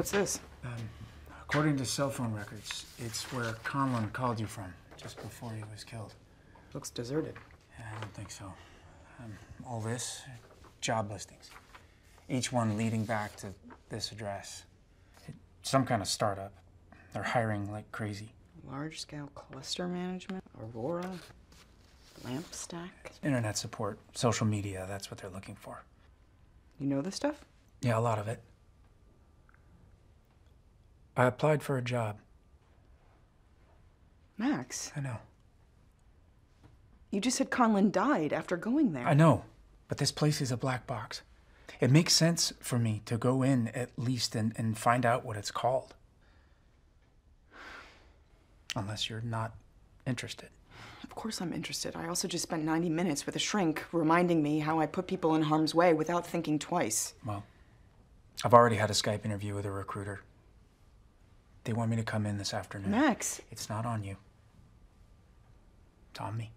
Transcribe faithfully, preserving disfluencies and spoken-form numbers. What's this? Um, according to cell phone records, it's where Conlon called you from just before he was killed. Looks deserted. Yeah, I don't think so. Um, all this, job listings, each one leading back to this address. Some kind of startup. They're hiring like crazy. Large-scale cluster management, Aurora, Lamp stack. Internet support, social media, that's what they're looking for. You know this stuff? Yeah, a lot of it. I applied for a job. Max. I know. You just said Conlon died after going there. I know, but this place is a black box. It makes sense for me to go in at least and, and find out what it's called. Unless you're not interested. Of course I'm interested. I also just spent ninety minutes with a shrink reminding me how I put people in harm's way without thinking twice. Well, I've already had a Skype interview with a recruiter. They want me to come in this afternoon. Max! It's not on you. It's on me.